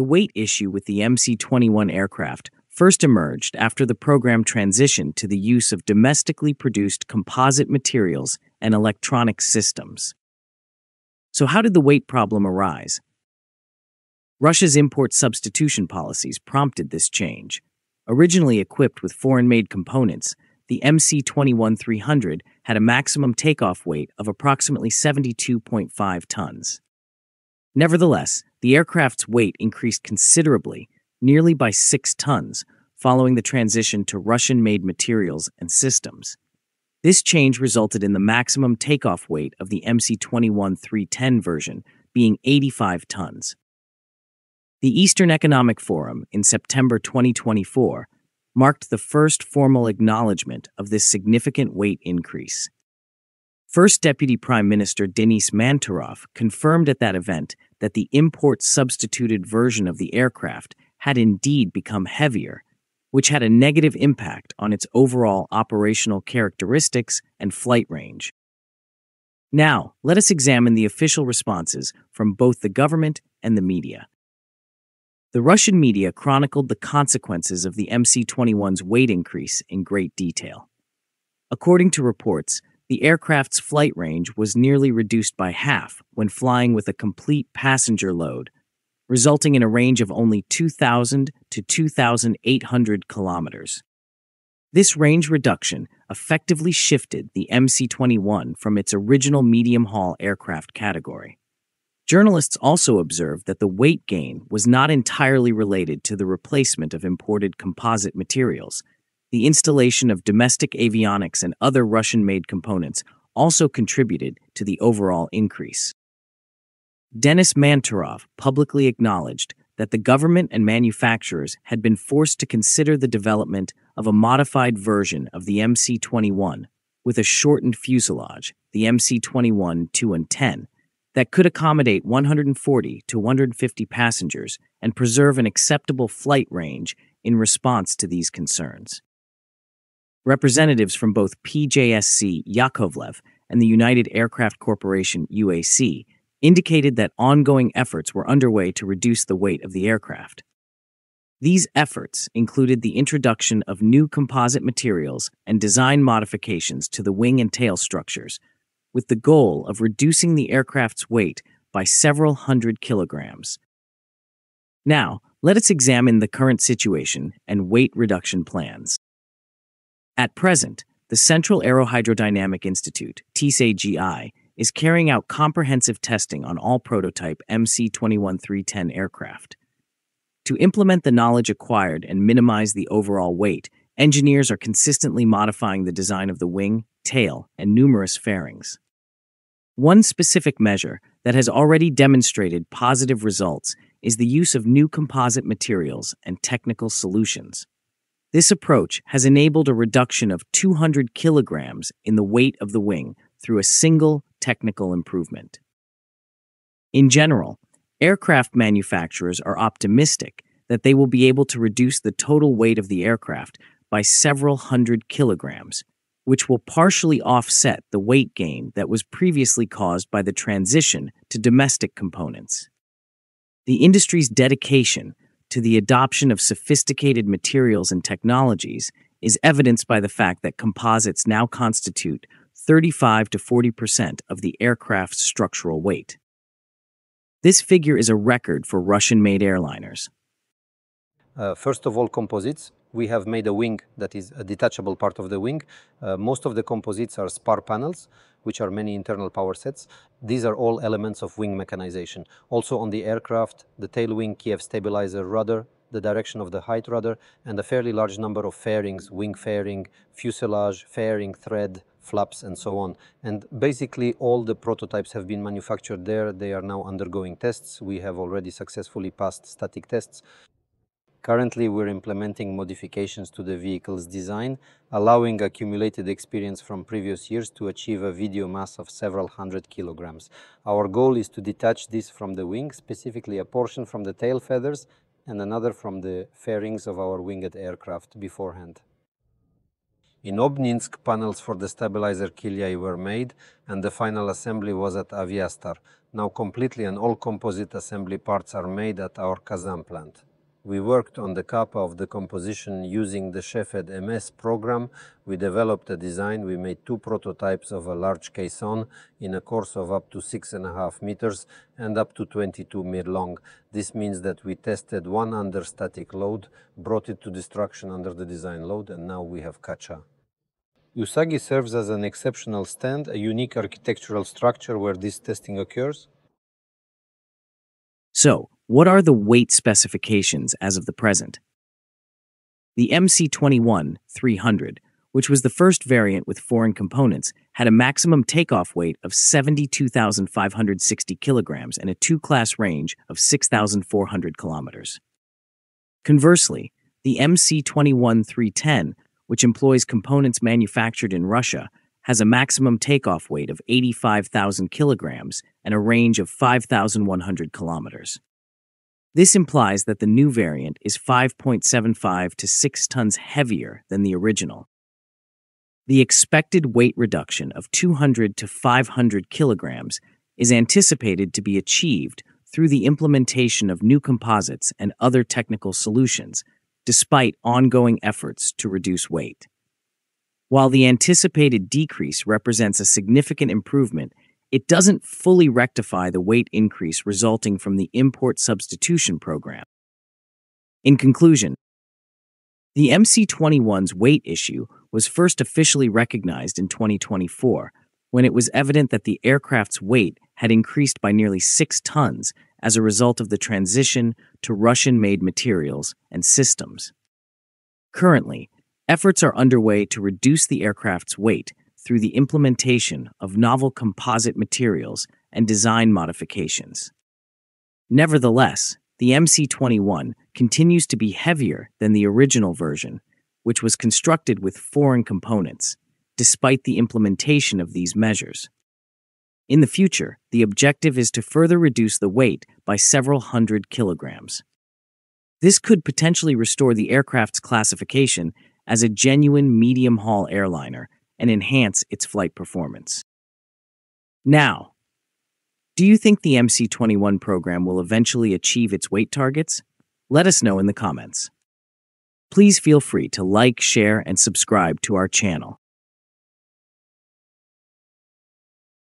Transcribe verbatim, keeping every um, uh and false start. The weight issue with the M C twenty-one aircraft first emerged after the program transitioned to the use of domestically produced composite materials and electronic systems. So how did the weight problem arise? Russia's import substitution policies prompted this change. Originally equipped with foreign-made components, the M C twenty-one three hundred had a maximum takeoff weight of approximately seventy-two point five tons. Nevertheless, the aircraft's weight increased considerably, nearly by six tons, following the transition to Russian-made materials and systems. This change resulted in the maximum takeoff weight of the M C twenty-one three ten version being eighty-five tons. The Eastern Economic Forum in September twenty twenty-four marked the first formal acknowledgement of this significant weight increase. First Deputy Prime Minister Denis Manturov confirmed at that event that the import-substituted version of the aircraft had indeed become heavier, which had a negative impact on its overall operational characteristics and flight range. Now, let us examine the official responses from both the government and the media. The Russian media chronicled the consequences of the M C twenty-one's weight increase in great detail. According to reports, the aircraft's flight range was nearly reduced by half when flying with a complete passenger load, resulting in a range of only two thousand to two thousand eight hundred kilometers. This range reduction effectively shifted the M C twenty-one from its original medium-haul aircraft category. Journalists also observed that the weight gain was not entirely related to the replacement of imported composite materials. The installation of domestic avionics and other Russian-made components also contributed to the overall increase. Denis Manturov publicly acknowledged that the government and manufacturers had been forced to consider the development of a modified version of the M C twenty-one with a shortened fuselage, the M C twenty-one two ten, that could accommodate one hundred forty to one hundred fifty passengers and preserve an acceptable flight range in response to these concerns. Representatives from both P J S C Yakovlev and the United Aircraft Corporation U A C indicated that ongoing efforts were underway to reduce the weight of the aircraft. These efforts included the introduction of new composite materials and design modifications to the wing and tail structures, with the goal of reducing the aircraft's weight by several hundred kilograms. Now, let us examine the current situation and weight reduction plans. At present, the Central Aerohydrodynamic Institute, T S A G I, is carrying out comprehensive testing on all prototype M C twenty-one three ten aircraft. To implement the knowledge acquired and minimize the overall weight, engineers are consistently modifying the design of the wing, tail, and numerous fairings. One specific measure that has already demonstrated positive results is the use of new composite materials and technical solutions. This approach has enabled a reduction of two hundred kilograms in the weight of the wing through a single technical improvement. In general, aircraft manufacturers are optimistic that they will be able to reduce the total weight of the aircraft by several hundred kilograms, which will partially offset the weight gain that was previously caused by the transition to domestic components. The industry's dedication to the adoption of sophisticated materials and technologies is evidenced by the fact that composites now constitute thirty-five to forty percent of the aircraft's structural weight. This figure is a record for Russian-made airliners. Uh, first of all, composites. We have made a wing that is a detachable part of the wing. Uh, most of the composites are spar panels, which are many internal power sets. These are all elements of wing mechanization. Also on the aircraft, the tail wing, Kiev stabilizer, rudder, the direction of the height rudder, and a fairly large number of fairings, wing fairing, fuselage, fairing, thread, flaps, and so on. And basically all the prototypes have been manufactured there. They are now undergoing tests. We have already successfully passed static tests. Currently, we're implementing modifications to the vehicle's design, allowing accumulated experience from previous years to achieve a video mass of several hundred kilograms. Our goal is to detach this from the wing, specifically a portion from the tail feathers and another from the fairings of our winged aircraft beforehand. In Obninsk, panels for the stabilizer Kiliai were made, and the final assembly was at Aviastar. Now completely and all composite assembly parts are made at our Kazan plant. We worked on the kappa of the composition using the Sheffield M S program. We developed a design. We made two prototypes of a large caisson in a course of up to six and a half meters and up to twenty-two meters long. This means that we tested one under static load, brought it to destruction under the design load, and now we have Kacha. U S A G I serves as an exceptional stand, a unique architectural structure where this testing occurs. So, what are the weight specifications as of the present? The M C twenty-one three hundred, which was the first variant with foreign components, had a maximum takeoff weight of seventy-two thousand five hundred sixty kilograms and a two-class range of six thousand four hundred kilometers. Conversely, the M C twenty-one three ten, which employs components manufactured in Russia, has a maximum takeoff weight of eighty-five thousand kilograms and a range of five thousand one hundred kilometers. This implies that the new variant is five point seven five to six tons heavier than the original. The expected weight reduction of two hundred to five hundred kilograms is anticipated to be achieved through the implementation of new composites and other technical solutions, despite ongoing efforts to reduce weight. While the anticipated decrease represents a significant improvement, it doesn't fully rectify the weight increase resulting from the import substitution program. In conclusion, the M C twenty-one's weight issue was first officially recognized in twenty twenty-four, when it was evident that the aircraft's weight had increased by nearly six tons as a result of the transition to Russian-made materials and systems. Currently, efforts are underway to reduce the aircraft's weight through the implementation of novel composite materials and design modifications. Nevertheless, the M C twenty-one continues to be heavier than the original version, which was constructed with foreign components, despite the implementation of these measures. In the future, the objective is to further reduce the weight by several hundred kilograms. This could potentially restore the aircraft's classification as a genuine medium-haul airliner and enhance its flight performance. Now, do you think the M C twenty-one program will eventually achieve its weight targets? Let us know in the comments. Please feel free to like, share, and subscribe to our channel.